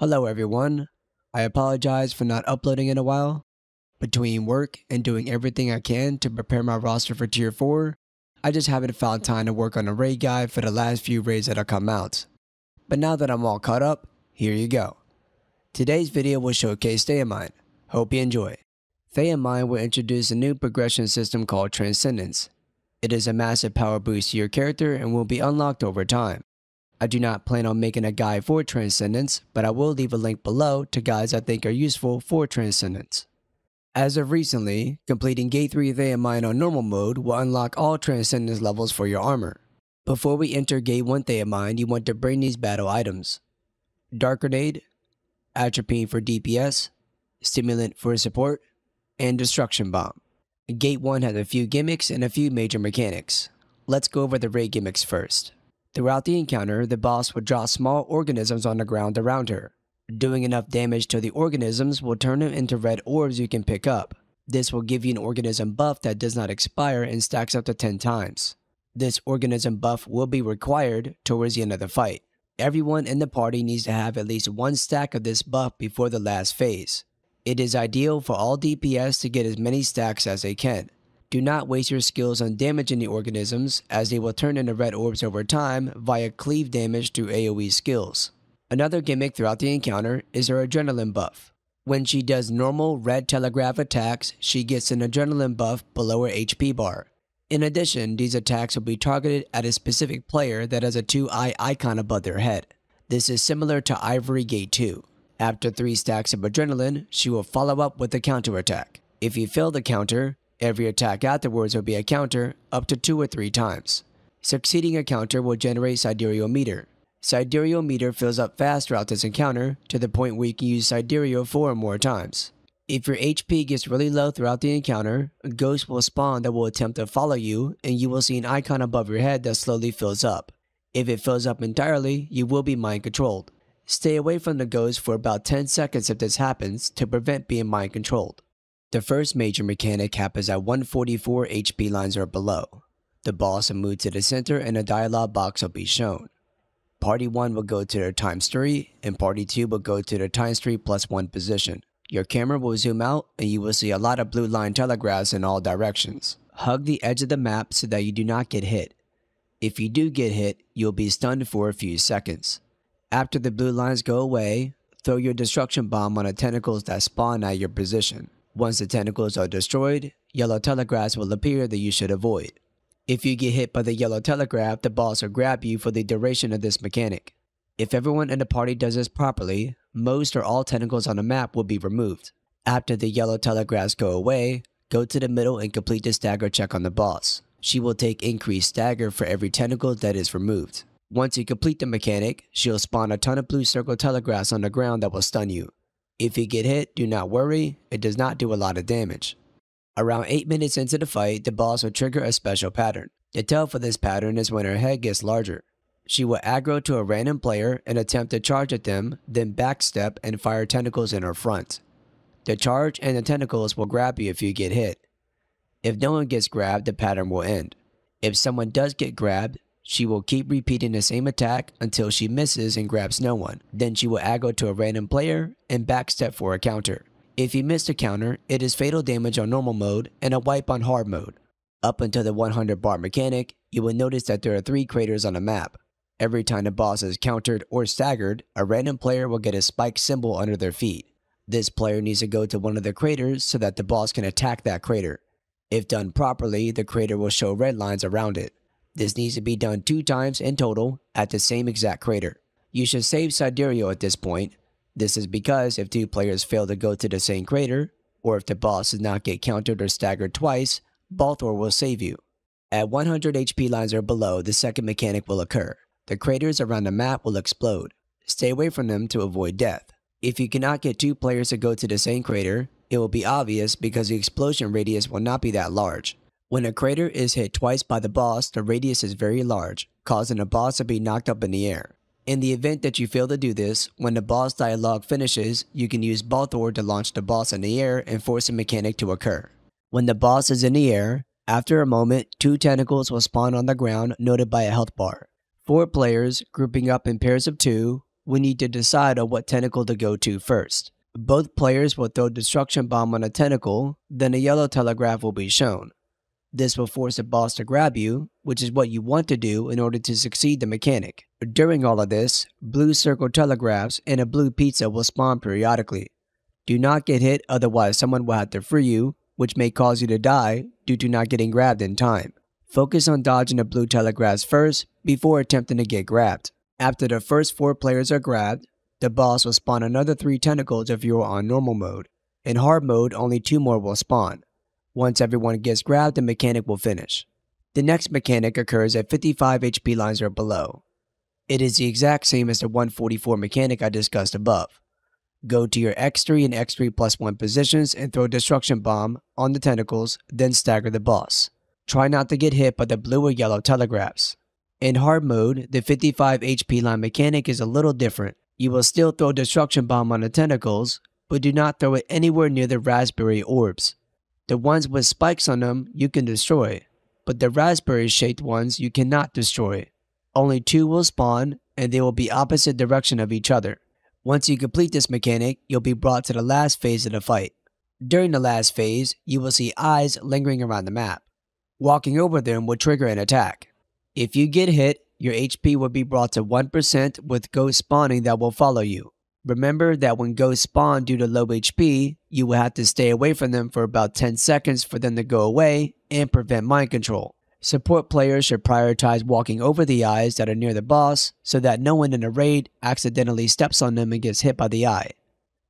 Hello everyone, I apologize for not uploading in a while. Between work and doing everything I can to prepare my roster for tier 4, I just haven't found time to work on a raid guide for the last few raids that have come out. But now that I'm all caught up, here you go. Today's video will showcase Thaemine. Hope you enjoy. Thaemine will introduce a new progression system called Transcendence. It is a massive power boost to your character and will be unlocked over time. I do not plan on making a guide for Transcendence, but I will leave a link below to guides I think are useful for Transcendence. As of recently, completing Gate 3 Thaemine on normal mode will unlock all Transcendence levels for your armor. Before we enter Gate 1 Thaemine, you want to bring these battle items: Dark Grenade, Atropine for DPS, Stimulant for support, and Destruction Bomb. Gate 1 has a few gimmicks and a few major mechanics. Let's go over the raid gimmicks first. Throughout the encounter, the boss will drop small organisms on the ground around her. Doing enough damage to the organisms will turn them into red orbs you can pick up. This will give you an organism buff that does not expire and stacks up to 10 times. This organism buff will be required towards the end of the fight. Everyone in the party needs to have at least one stack of this buff before the last phase. It is ideal for all DPS to get as many stacks as they can. Do not waste your skills on damaging the organisms, as they will turn into red orbs over time via cleave damage through AoE skills. Another gimmick throughout the encounter is her adrenaline buff. When she does normal red telegraph attacks, she gets an adrenaline buff below her HP bar. In addition, these attacks will be targeted at a specific player that has a 2-eye icon above their head. This is similar to Ivory Gate 2. After 3 stacks of adrenaline, she will follow up with a counterattack. If you fail the counter, every attack afterwards will be a counter up to 2 or 3 times. Succeeding a counter will generate Sidereal Meter. Sidereal Meter fills up fast throughout this encounter to the point where you can use Sidereal 4 or more times. If your HP gets really low throughout the encounter, ghosts will spawn that will attempt to follow you, and you will see an icon above your head that slowly fills up. If it fills up entirely, you will be mind controlled. Stay away from the ghosts for about 10 seconds if this happens to prevent being mind controlled. The first major mechanic happens at 144 HP lines or below. The boss will move to the center and a dialogue box will be shown. Party 1 will go to their times 3 and Party 2 will go to their times 3+1 position. Your camera will zoom out and you will see a lot of blue line telegraphs in all directions. Hug the edge of the map so that you do not get hit. If you do get hit, you'll be stunned for a few seconds. After the blue lines go away, throw your destruction bomb on the tentacles that spawn at your position. Once the tentacles are destroyed, yellow telegraphs will appear that you should avoid. If you get hit by the yellow telegraph, the boss will grab you for the duration of this mechanic. If everyone in the party does this properly, most or all tentacles on the map will be removed. After the yellow telegraphs go away, go to the middle and complete the stagger check on the boss. She will take increased stagger for every tentacle that is removed. Once you complete the mechanic, she'll spawn a ton of blue circle telegraphs on the ground that will stun you. If you get hit, do not worry, it does not do a lot of damage. Around 8 minutes into the fight, the boss will trigger a special pattern. The tell for this pattern is when her head gets larger. She will aggro to a random player and attempt to charge at them, then backstep and fire tentacles in her front. The charge and the tentacles will grab you if you get hit. If no one gets grabbed, the pattern will end. If someone does get grabbed, she will keep repeating the same attack until she misses and grabs no one. Then she will aggro to a random player and backstep for a counter. If you miss a counter, it is fatal damage on normal mode and a wipe on hard mode. Up until the 100 bar mechanic, you will notice that there are 3 craters on the map. Every time the boss is countered or staggered, a random player will get a spike symbol under their feet. This player needs to go to one of the craters so that the boss can attack that crater. If done properly, the crater will show red lines around it. This needs to be done 2 times in total at the same exact crater. You should save Sidereal at this point. This is because if 2 players fail to go to the same crater, or if the boss does not get countered or staggered twice, Balthor will save you. At 100 HP lines or below, the second mechanic will occur. The craters around the map will explode. Stay away from them to avoid death. If you cannot get 2 players to go to the same crater, it will be obvious because the explosion radius will not be that large. When a crater is hit twice by the boss, the radius is very large, causing the boss to be knocked up in the air. In the event that you fail to do this, when the boss dialogue finishes, you can use Balthor to launch the boss in the air and force a mechanic to occur. When the boss is in the air, after a moment, 2 tentacles will spawn on the ground, noted by a health bar. 4 players, grouping up in pairs of 2, we need to decide on what tentacle to go to first. Both players will throw Destruction Bomb on a tentacle, then a yellow telegraph will be shown. This will force a boss to grab you, which is what you want to do in order to succeed the mechanic. During all of this, blue circle telegraphs and a blue pizza will spawn periodically. Do not get hit, otherwise someone will have to free you, which may cause you to die due to not getting grabbed in time. Focus on dodging the blue telegraphs first before attempting to get grabbed. After the first 4 players are grabbed, the boss will spawn another 3 tentacles if you are on normal mode. In hard mode, only 2 more will spawn. Once everyone gets grabbed, the mechanic will finish. The next mechanic occurs at 55 HP lines or below. It is the exact same as the 144 mechanic I discussed above. Go to your X3 and X3+1 positions and throw Destruction Bomb on the tentacles, then stagger the boss. Try not to get hit by the blue or yellow telegraphs. In hard mode, the 55 HP line mechanic is a little different. You will still throw Destruction Bomb on the tentacles, but do not throw it anywhere near the raspberry orbs. The ones with spikes on them you can destroy, but the raspberry-shaped ones you cannot destroy. Only 2 will spawn, and they will be opposite direction of each other. Once you complete this mechanic, you'll be brought to the last phase of the fight. During the last phase, you will see eyes lingering around the map. Walking over them will trigger an attack. If you get hit, your HP will be brought to 1% with ghosts spawning that will follow you. Remember that when ghosts spawn due to low HP, you will have to stay away from them for about 10 seconds for them to go away and prevent mind control. Support players should prioritize walking over the eyes that are near the boss so that no one in a raid accidentally steps on them and gets hit by the eye.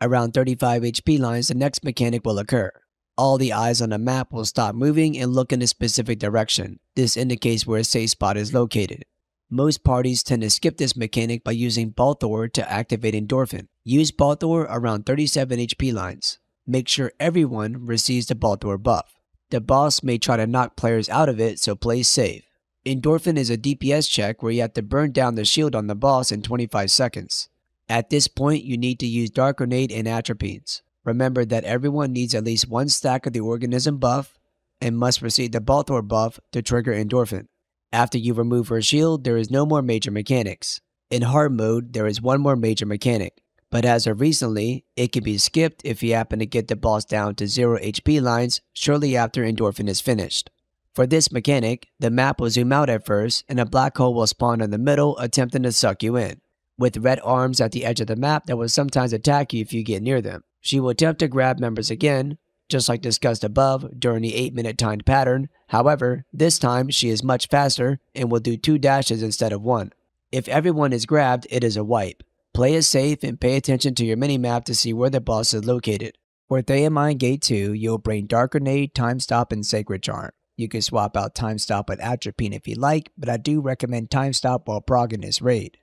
Around 35 HP lines, the next mechanic will occur. All the eyes on the map will stop moving and look in a specific direction. This indicates where a safe spot is located. Most parties tend to skip this mechanic by using Balthor to activate Endorphin. Use Balthor around 37 HP lines. Make sure everyone receives the Balthor buff. The boss may try to knock players out of it, so play safe. Endorphin is a DPS check where you have to burn down the shield on the boss in 25 seconds. At this point, you need to use Dark Grenade and Atropines. Remember that everyone needs at least 1 stack of the organism buff and must receive the Balthor buff to trigger Endorphin. After you remove her shield, there is no more major mechanics. In hard mode, there is 1 more major mechanic, but as of recently, it can be skipped if you happen to get the boss down to 0 HP lines shortly after Endorphin is finished. For this mechanic, the map will zoom out at first and a black hole will spawn in the middle attempting to suck you in, with red arms at the edge of the map that will sometimes attack you if you get near them. She will attempt to grab members again, just like discussed above during the 8-minute timed pattern. However, this time she is much faster and will do 2 dashes instead of 1. If everyone is grabbed, it is a wipe. Play it safe and pay attention to your minimap to see where the boss is located. For Thaemine Gate 2, you'll bring Dark Grenade, Time Stop, and Sacred Charm. You can swap out Time Stop with Atropine if you like, but I do recommend Time Stop while progging this raid.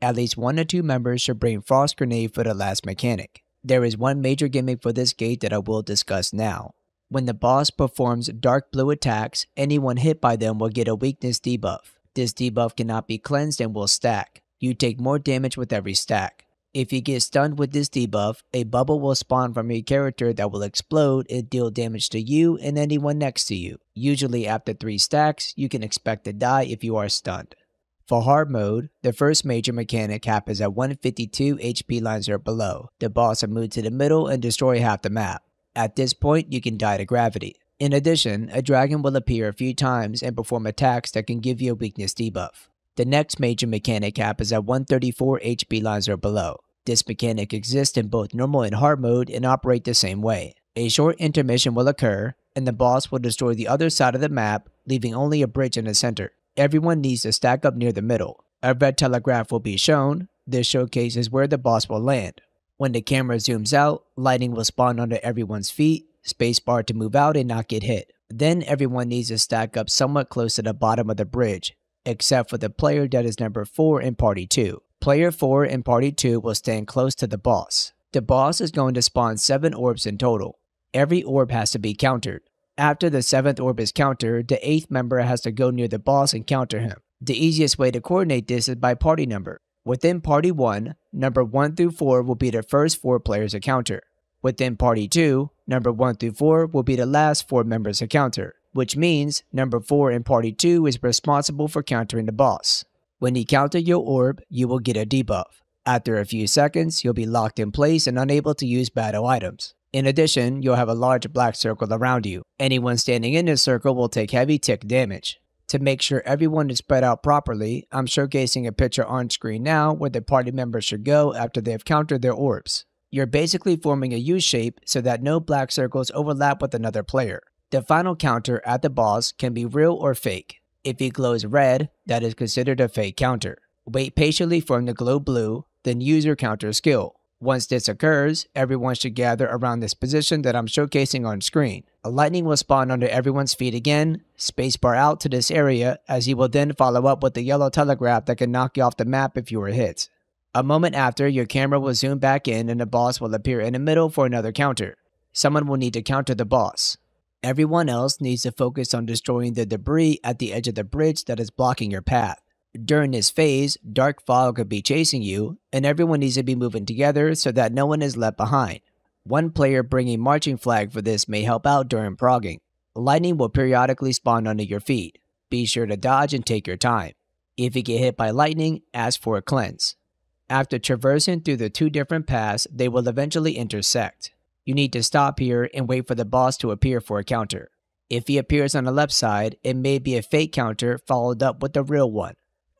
At least 1 or 2 members should bring Frost Grenade for the last mechanic. There is 1 major gimmick for this gate that I will discuss now. When the boss performs dark blue attacks, anyone hit by them will get a weakness debuff. This debuff cannot be cleansed and will stack. You take more damage with every stack. If you get stunned with this debuff, a bubble will spawn from your character that will explode and deal damage to you and anyone next to you. Usually after 3 stacks, you can expect to die if you are stunned. For hard mode, the first major mechanic happens at 152 HP lines or below. The boss will move to the middle and destroy half the map. At this point, you can die to gravity. In addition, a dragon will appear a few times and perform attacks that can give you a weakness debuff. The next major mechanic happens at 134 HP lines or below. This mechanic exists in both normal and hard mode and operate the same way. A short intermission will occur, and the boss will destroy the other side of the map, leaving only a bridge in the center. Everyone needs to stack up near the middle. A red telegraph will be shown. This showcases where the boss will land. When the camera zooms out, lightning will spawn under everyone's feet, spacebar to move out and not get hit. Then everyone needs to stack up somewhat close to the bottom of the bridge, except for the player that is number 4 in Party 2. Player 4 in Party 2 will stand close to the boss. The boss is going to spawn 7 orbs in total. Every orb has to be countered. After the 7th orb is countered, the 8th member has to go near the boss and counter him. The easiest way to coordinate this is by party number. Within Party 1, number 1 through 4 will be the first 4 players to counter. Within Party 2, number 1 through 4 will be the last 4 members to counter, which means number 4 in Party 2 is responsible for countering the boss. When you counter your orb, you will get a debuff. After a few seconds, you'll be locked in place and unable to use battle items. In addition, you'll have a large black circle around you. Anyone standing in this circle will take heavy tick damage. To make sure everyone is spread out properly, I'm showcasing a picture on screen now where the party members should go after they have countered their orbs. You're basically forming a U-shape so that no black circles overlap with another player. The final counter at the boss can be real or fake. If he glows red, that is considered a fake counter. Wait patiently for him to glow blue, then use your counter skill. Once this occurs, everyone should gather around this position that I'm showcasing on screen. A lightning will spawn under everyone's feet again, spacebar out to this area, as he will then follow up with the yellow telegraph that can knock you off the map if you are hit. A moment after, your camera will zoom back in and the boss will appear in the middle for another counter. Someone will need to counter the boss. Everyone else needs to focus on destroying the debris at the edge of the bridge that is blocking your path. During this phase, dark fog could be chasing you, and everyone needs to be moving together so that no one is left behind. One player bringing marching flag for this may help out during progging. Lightning will periodically spawn under your feet. Be sure to dodge and take your time. If you get hit by lightning, ask for a cleanse. After traversing through the two different paths, they will eventually intersect. You need to stop here and wait for the boss to appear for a counter. If he appears on the left side, it may be a fake counter followed up with a real one.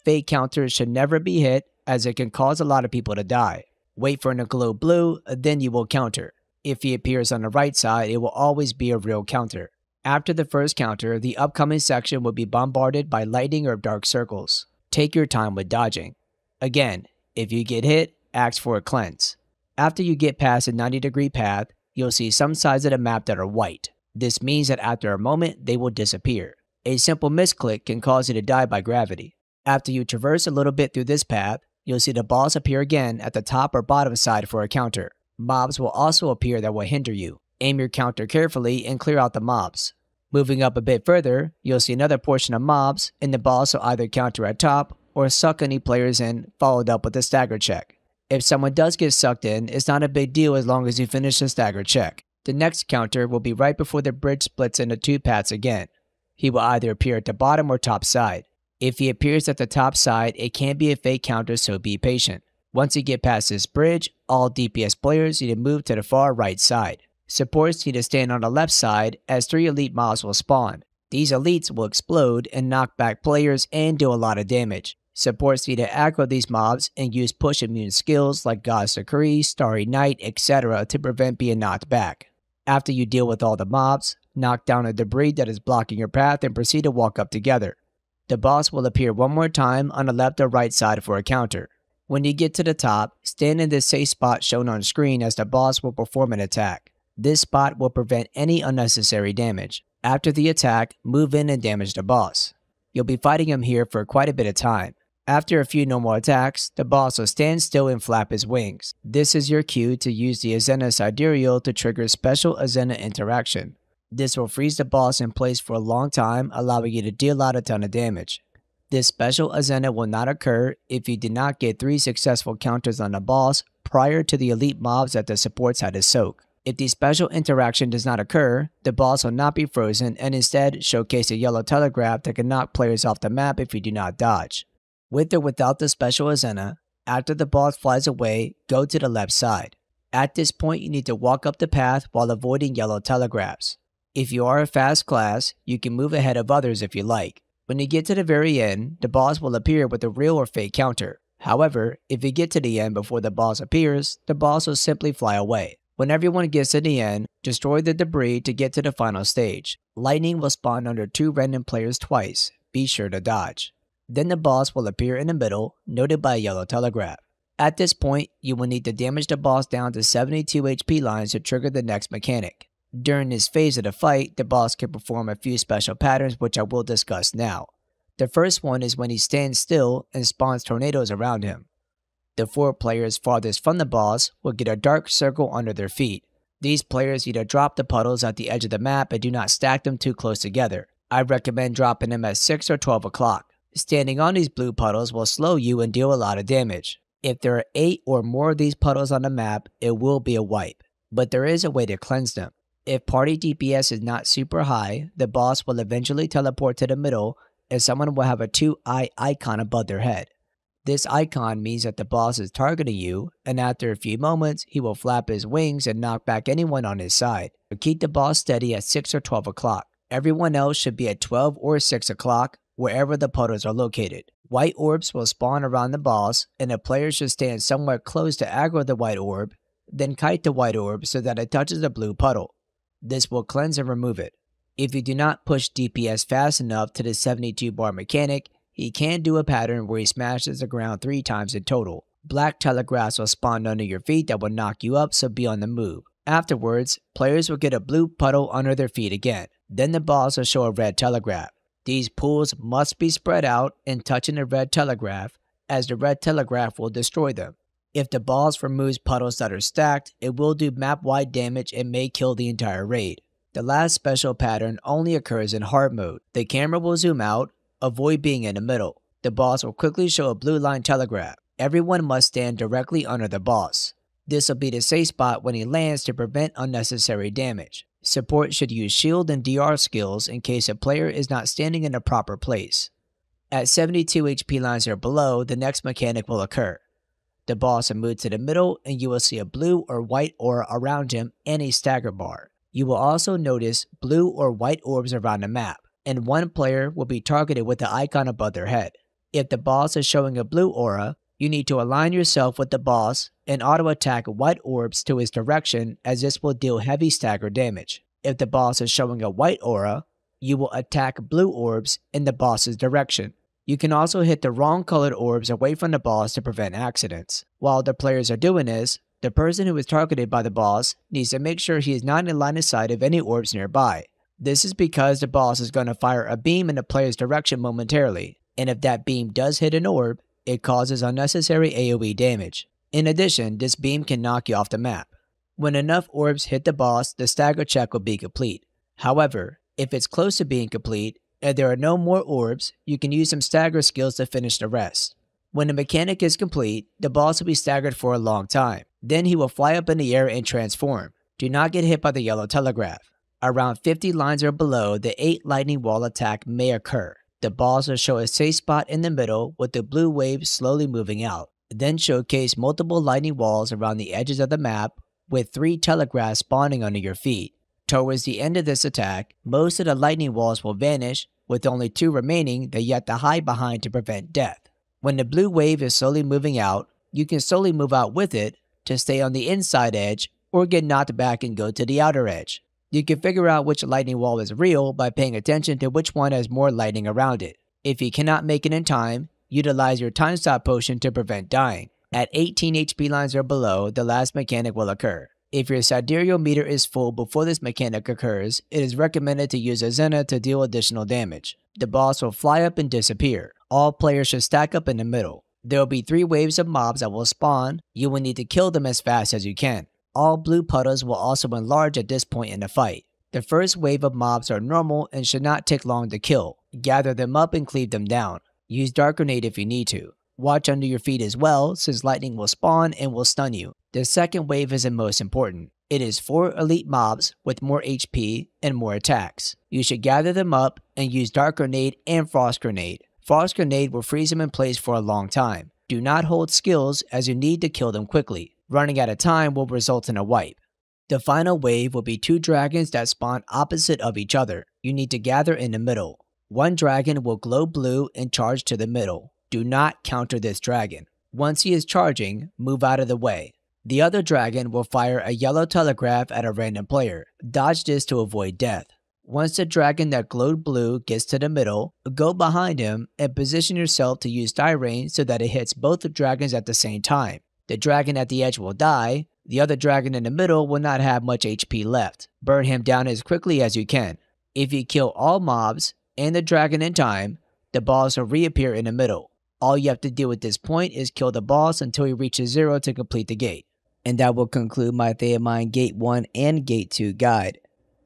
Fake counters should never be hit as it can cause a lot of people to die. Wait for him to glow blue, then you will counter. If he appears on the right side, it will always be a real counter. After the first counter, the upcoming section will be bombarded by lightning or dark circles. Take your time with dodging. Again, if you get hit, ask for a cleanse. After you get past the 90-degree path, you'll see some sides of the map that are white. This means that after a moment, they will disappear. A simple misclick can cause you to die by gravity. After you traverse a little bit through this path, you'll see the boss appear again at the top or bottom side for a counter. Mobs will also appear that will hinder you. Aim your counter carefully and clear out the mobs. Moving up a bit further, you'll see another portion of mobs, and the boss will either counter at top or suck any players in, followed up with a stagger check. If someone does get sucked in, it's not a big deal as long as you finish the stagger check. The next counter will be right before the bridge splits into two paths again. He will either appear at the bottom or top side. If he appears at the top side, it can be a fake counter, so be patient. Once you get past this bridge, all DPS players need to move to the far right side. Supports need to stand on the left side as 3 elite mobs will spawn. These elites will explode and knock back players and do a lot of damage. Supports need to aggro these mobs and use push immune skills like God's Decree, Starry Night, etc. to prevent being knocked back. After you deal with all the mobs, knock down the debris that is blocking your path and proceed to walk up together. The boss will appear one more time on the left or right side for a counter. When you get to the top, stand in this safe spot shown on screen as the boss will perform an attack. This spot will prevent any unnecessary damage. After the attack, move in and damage the boss. You'll be fighting him here for quite a bit of time. After a few normal attacks, the boss will stand still and flap his wings. This is your cue to use the Azena Sidereal to trigger special Azena interaction. This will freeze the boss in place for a long time, allowing you to deal out a ton of damage. This special Azena will not occur if you did not get 3 successful counters on the boss prior to the elite mobs that the supports had to soak. If the special interaction does not occur, the boss will not be frozen and instead showcase a yellow telegraph that can knock players off the map if you do not dodge. With or without the special Azena, after the boss flies away, go to the left side. At this point, you need to walk up the path while avoiding yellow telegraphs. If you are a fast class, you can move ahead of others if you like. When you get to the very end, the boss will appear with a real or fake counter. However, if you get to the end before the boss appears, the boss will simply fly away. When everyone gets to the end, destroy the debris to get to the final stage. Lightning will spawn under 2 random players twice. Be sure to dodge. Then the boss will appear in the middle, noted by a yellow telegraph. At this point, you will need to damage the boss down to 72 HP lines to trigger the next mechanic. During this phase of the fight, the boss can perform a few special patterns which I will discuss now. The first one is when he stands still and spawns tornadoes around him. The 4 players farthest from the boss will get a dark circle under their feet. These players either drop the puddles at the edge of the map and do not stack them too close together. I recommend dropping them at 6 or 12 o'clock. Standing on these blue puddles will slow you and deal a lot of damage. If there are 8 or more of these puddles on the map, it will be a wipe, but there is a way to cleanse them. If party DPS is not super high, the boss will eventually teleport to the middle and someone will have a 2-eye icon above their head. This icon means that the boss is targeting you, and after a few moments, he will flap his wings and knock back anyone on his side. But keep the boss steady at 6 or 12 o'clock. Everyone else should be at 12 or 6 o'clock, wherever the puddles are located. White orbs will spawn around the boss, and the player should stand somewhere close to aggro the white orb, then kite the white orb so that it touches the blue puddle. This will cleanse and remove it. If you do not push DPS fast enough to the 72 bar mechanic, he can do a pattern where he smashes the ground 3 times in total. Black telegraphs will spawn under your feet that will knock you up, so be on the move. Afterwards, players will get a blue puddle under their feet again. Then the boss will show a red telegraph. These pools must be spread out and touching the red telegraph, as the red telegraph will destroy them. If the boss removes puddles that are stacked, it will do map-wide damage and may kill the entire raid. The last special pattern only occurs in hard mode. The camera will zoom out. Avoid being in the middle. The boss will quickly show a blue line telegraph. Everyone must stand directly under the boss. This will be the safe spot when he lands to prevent unnecessary damage. Support should use shield and DR skills in case a player is not standing in the proper place. At 72 HP lines or below, the next mechanic will occur. The boss will move to the middle and you will see a blue or white aura around him and a stagger bar. You will also notice blue or white orbs around the map, and one player will be targeted with the icon above their head. If the boss is showing a blue aura, you need to align yourself with the boss and auto-attack white orbs to his direction, as this will deal heavy stagger damage. If the boss is showing a white aura, you will attack blue orbs in the boss's direction. You can also hit the wrong colored orbs away from the boss to prevent accidents. While the players are doing this, the person who is targeted by the boss needs to make sure he is not in line of sight of any orbs nearby. This is because the boss is going to fire a beam in the player's direction momentarily, and if that beam does hit an orb, it causes unnecessary AoE damage. In addition, this beam can knock you off the map. When enough orbs hit the boss, the stagger check will be complete. However, if it's close to being complete, and there are no more orbs, you can use some stagger skills to finish the rest. When the mechanic is complete, the boss will be staggered for a long time. Then he will fly up in the air and transform. Do not get hit by the yellow telegraph. Around 50 lines or below, the 8 lightning wall attack may occur. The boss will show a safe spot in the middle with the blue wave slowly moving out, then showcase multiple lightning walls around the edges of the map with 3 telegraphs spawning under your feet. Towards the end of this attack, most of the lightning walls will vanish, with only 2 remaining that you have to hide behind to prevent death. When the blue wave is slowly moving out, you can slowly move out with it to stay on the inside edge or get knocked back and go to the outer edge. You can figure out which lightning wall is real by paying attention to which one has more lightning around it. If you cannot make it in time, utilize your time stop potion to prevent dying. At 18 HP lines or below, the last mechanic will occur. If your sidereal meter is full before this mechanic occurs, it is recommended to use Azena to deal additional damage. The boss will fly up and disappear. All players should stack up in the middle. There will be 3 waves of mobs that will spawn. You will need to kill them as fast as you can. All blue puddles will also enlarge at this point in the fight. The first wave of mobs are normal and should not take long to kill. Gather them up and cleave them down. Use Dark Grenade if you need to. Watch under your feet as well, since lightning will spawn and will stun you. The second wave is the most important. It is 4 elite mobs with more HP and more attacks. You should gather them up and use Dark Grenade and Frost Grenade. Frost Grenade will freeze them in place for a long time. Do not hold skills, as you need to kill them quickly. Running out of time will result in a wipe. The final wave will be 2 dragons that spawn opposite of each other. You need to gather in the middle. One dragon will glow blue and charge to the middle. Do not counter this dragon. Once he is charging, move out of the way. The other dragon will fire a yellow telegraph at a random player. Dodge this to avoid death. Once the dragon that glowed blue gets to the middle, go behind him and position yourself to use Thaemine so that it hits both the dragons at the same time. The dragon at the edge will die. The other dragon in the middle will not have much HP left. Burn him down as quickly as you can. If you kill all mobs and the dragon in time, the boss will reappear in the middle. All you have to do at this point is kill the boss until he reaches 0 to complete the gate. And that will conclude my Thaemine Gate 1 and Gate 2 guide.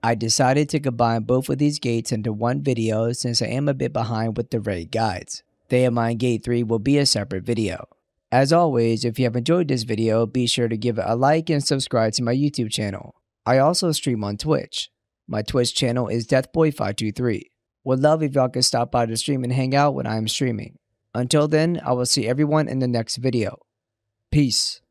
I decided to combine both of these gates into one video since I am a bit behind with the raid guides. Thaemine Gate 3 will be a separate video. As always, if you have enjoyed this video, be sure to give it a like and subscribe to my YouTube channel. I also stream on Twitch. My Twitch channel is Deathboi523. Would love if y'all could stop by the stream and hang out when I am streaming. Until then, I will see everyone in the next video. Peace.